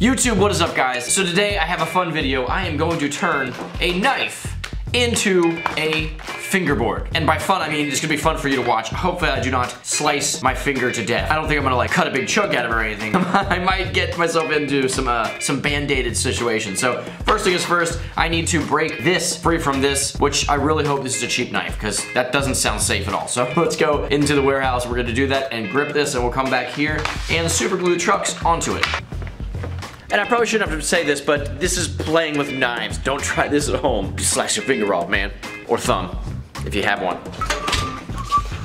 YouTube, what is up guys? So today I have a fun video. I am going to turn a knife into a fingerboard. And by fun, I mean it's gonna be fun for you to watch. Hopefully I do not slice my finger to death. I don't think I'm gonna like cut a big chunk out of it or anything. I might get myself into some band-aided situation. So first thing is first, I need to break this free from this, which I really hope this is a cheap knife because that doesn't sound safe at all. So let's go into the warehouse. We're gonna do that and grip this and we'll come back here and super glue trucks onto it. And I probably shouldn't have to say this, but this is playing with knives. Don't try this at home. Just slice your finger off, man. Or thumb, if you have one.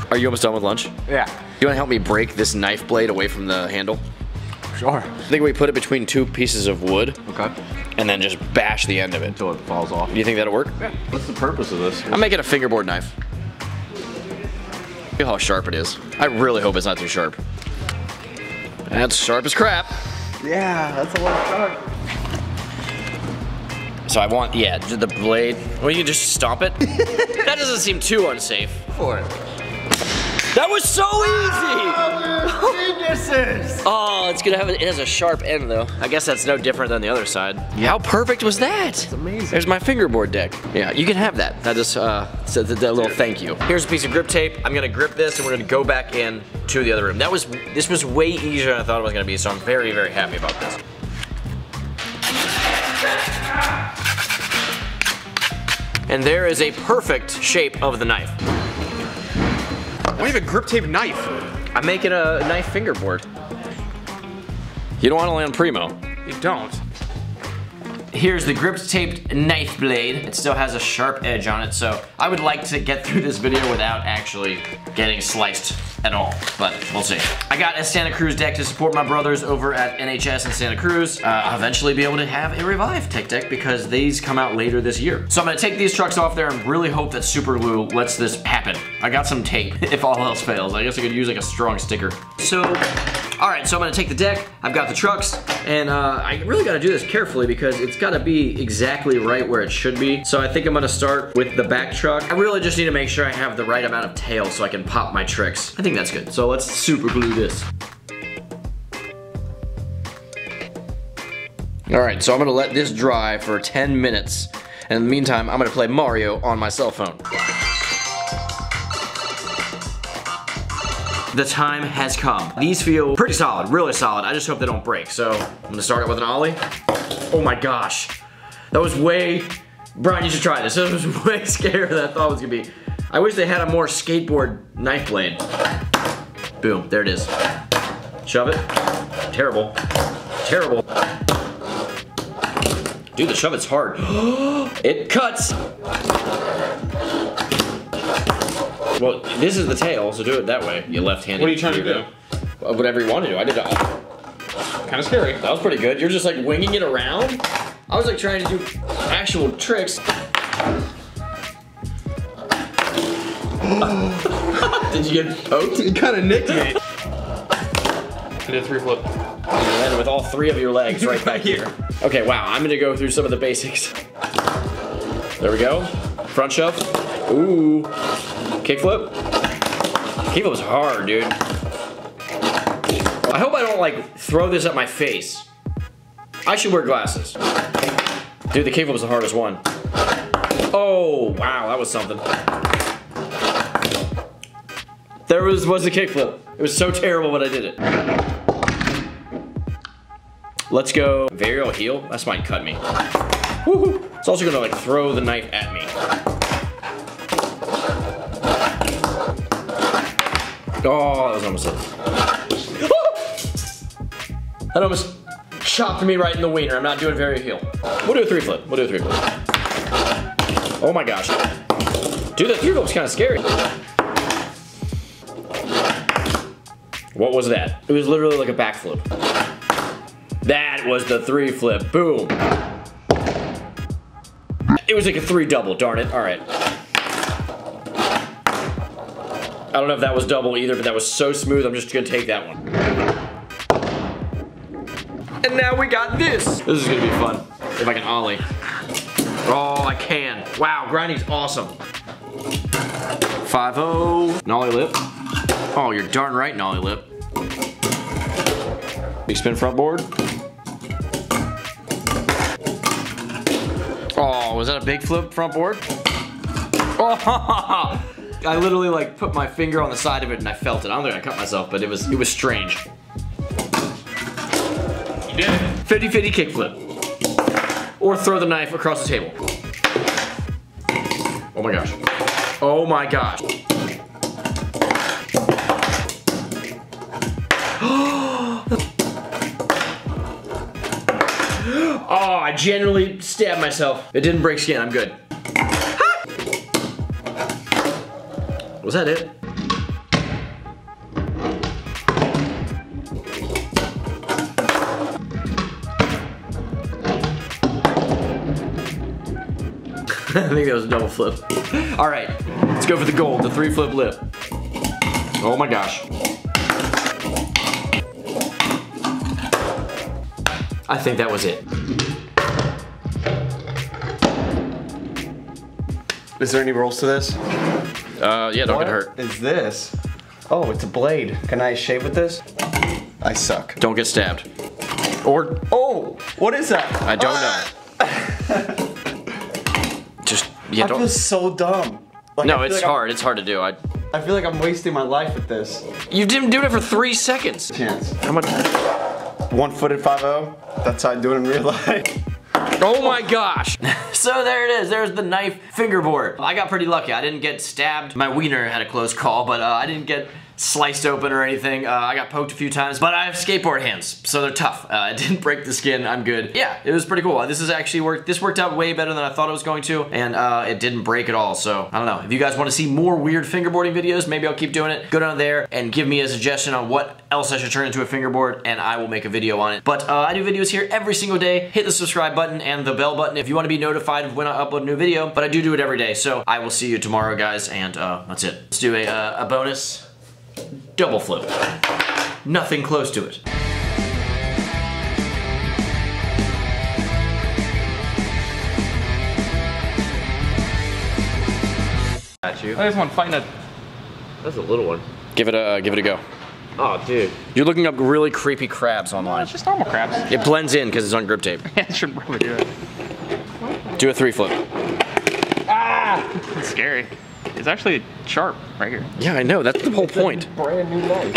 Are you almost done with lunch? Yeah. You wanna help me break this knife blade away from the handle? Sure. I think we put it between two pieces of wood. Okay. And then just bash the end of it. Until it falls off. You think that'll work? Yeah. What's the purpose of this? I'm making a fingerboard knife. Look at how sharp it is. I really hope it's not too sharp. That's sharp as crap. Yeah, that's a lot of sharp. So I want, yeah, the blade. Well, you can just stomp it. That doesn't seem too unsafe. For it. That was so easy! We're geniuses! Oh, it's gonna have, it has a sharp end though. I guess that's no different than the other side. Yeah. How perfect was that? It's amazing. There's my fingerboard deck. Yeah, you can have that. That just, said that little thank you. Here's a piece of grip tape. I'm gonna grip this and we're gonna go back in to the other room. That was, this was way easier than I thought it was gonna be, so I'm very, very happy about this. And there is a perfect shape of the knife. Why do you have a grip tape knife? I'm making a knife fingerboard. You don't want to land primo. You don't. Here's the grip taped knife blade. It still has a sharp edge on it, so I would like to get through this video without actually getting sliced at all, but we'll see. I got a Santa Cruz deck to support my brothers over at NHS in Santa Cruz. I'll eventually be able to have a ReVive tech deck because these come out later this year. So I'm gonna take these trucks off there and really hope that Super Lou lets this happen. I got some tape, if all else fails. I guess I could use like a strong sticker. So, all right, so I'm gonna take the deck, I've got the trucks, and I really gotta do this carefully because it's gotta be exactly right where it should be. So I think I'm gonna start with the back truck. I really just need to make sure I have the right amount of tail so I can pop my tricks. I think that's good. So let's super glue this. All right, so I'm gonna let this dry for 10 minutes. And in the meantime, I'm gonna play Mario on my cell phone. The time has come. These feel pretty solid, really solid. I just hope they don't break. So I'm gonna start it with an ollie. Oh my gosh. That was way, Brian, you should try this. This was way scarier than I thought it was gonna be. I wish they had a more skateboard knife blade. Boom, there it is. Shove it. Terrible. Terrible. Dude, the shove it's hard. It cuts. Well, this is the tail, so do it that way. You're left-handed. What are you trying to do? Whatever you want to do. I did that. Kind of scary. That was pretty good. You're just like winging it around. I was like trying to do actual tricks. Did you get poked? You kind of nicked me. I did a 3 flip. And you landed with all 3 of your legs right back here. Okay, wow. I'm going to go through some of the basics. There we go. Front shove. Ooh. Kickflip? Kickflip's hard, dude. I hope I don't like throw this at my face. I should wear glasses. Dude, the kickflip's the hardest one. Oh, wow, that was something. There was the kickflip. It was so terrible when I did it. Let's go varial heel. That's mine cut me. Woohoo! It's also gonna like throw the knife at me. Oh, that was almost it. Oh! That almost chopped me right in the wiener. I'm not doing very heel. We'll do a 3 flip. We'll do a 3 flip. Oh my gosh. Dude, that 3 flip's kind of scary. What was that? It was literally like a backflip. That was the 3 flip. Boom. It was like a 3 double, darn it. All right. I don't know if that was double either, but that was so smooth, I'm just gonna take that one. And now we got this. This is gonna be fun. If I can ollie. Oh, I can. Wow, grinding's awesome. 5-0. Nollie lip. Oh, you're darn right, nollie lip. Big spin front board. Was that a big flip front board? Oh, I literally like put my finger on the side of it and I felt it. I don't think I cut myself, but it was strange. You did it. 50-50 kickflip. Or throw the knife across the table. Oh my gosh. Oh my gosh. Oh, I generally stabbed myself. It didn't break skin, I'm good. Ha! Was that it? I think that was a double flip. All right, let's go for the gold, the 3-flip lip. Oh my gosh. I think that was it. Is there any rules to this? Yeah, don't get hurt. What is this? Oh, it's a blade. Can I shave with this? I suck. Don't get stabbed. Or, oh, what is that? I don't know. Yeah, I feel so dumb. Like, no, it's like hard. It's hard to do. I feel like I'm wasting my life with this. You didn't do it for 3 seconds. Chance. How much? 1-footed 5-0. That's how I do it in real life. Oh my gosh. So there it is. There's the knife fingerboard. I got pretty lucky. I didn't get stabbed. My wiener had a close call, but I didn't get sliced open or anything. I got poked a few times, but I have skateboard hands, so they're tough. It didn't break the skin, I'm good. Yeah, it was pretty cool. This has actually worked, this worked out way better than I thought it was going to, and it didn't break at all, so I don't know. If you guys wanna see more weird fingerboarding videos, maybe I'll keep doing it. Go down there and give me a suggestion on what else I should turn into a fingerboard, and I will make a video on it. But I do videos here every single day. Hit the subscribe button and the bell button if you wanna be notified of when I upload a new video, but I do it every day, so I will see you tomorrow, guys, and that's it. Let's do a bonus. Double flip. Nothing close to it. At you. I just want to find that. That's a little one. Give it a go. Oh, dude. You're looking up really creepy crabs online. No, it's just normal crabs. It blends in because it's on grip tape. Yeah, it should probably do it. Do a 3-flip. Ah! That's scary. It's actually sharp right here. Yeah, I know. That's the whole point. Brand new knife.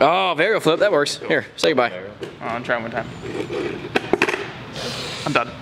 Oh, varial flip. That works. Here, say goodbye. Oh, I'm trying one time. I'm done.